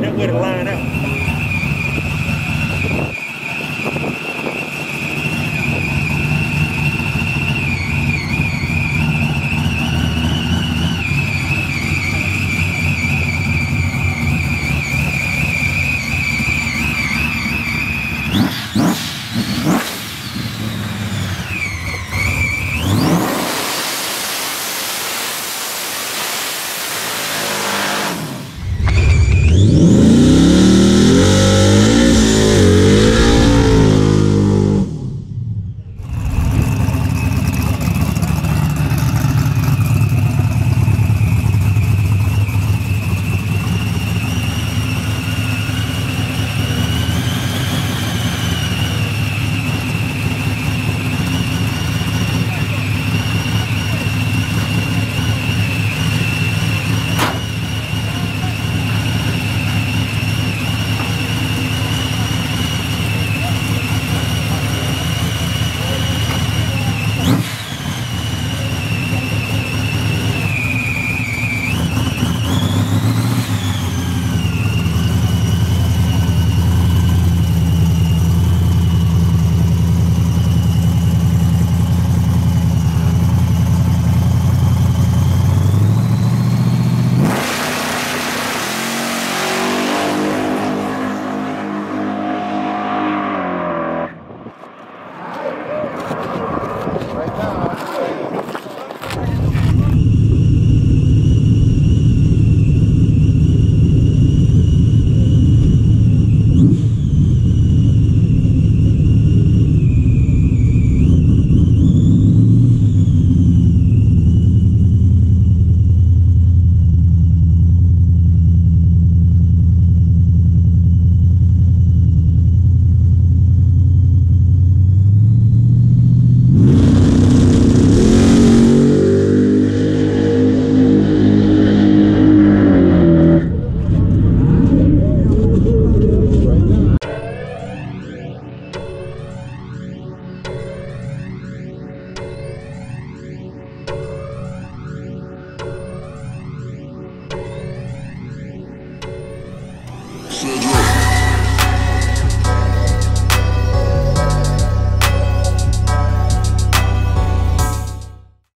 That way to line out.